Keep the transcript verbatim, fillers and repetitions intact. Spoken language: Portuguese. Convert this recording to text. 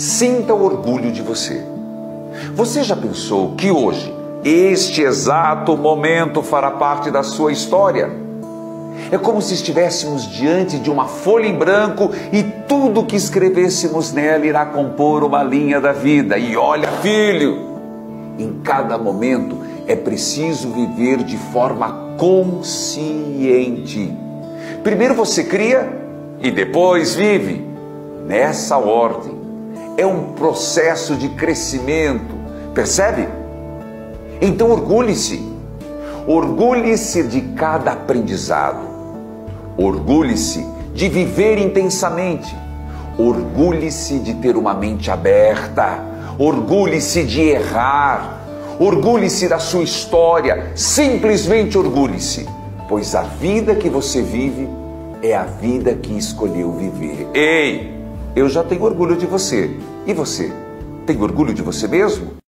Sinta o orgulho de você. Você já pensou que hoje, este exato momento fará parte da sua história? É como se estivéssemos diante de uma folha em branco e tudo que escrevêssemos nela irá compor uma linha da vida. E olha, filho, em cada momento é preciso viver de forma consciente. Primeiro você cria e depois vive. Nessa ordem. É um processo de crescimento. Percebe? Então orgulhe-se. Orgulhe-se de cada aprendizado. Orgulhe-se de viver intensamente. Orgulhe-se de ter uma mente aberta. Orgulhe-se de errar. Orgulhe-se da sua história. Simplesmente orgulhe-se. Pois a vida que você vive é a vida que escolheu viver. Ei, eu já tenho orgulho de você. E você? Tem orgulho de você mesmo?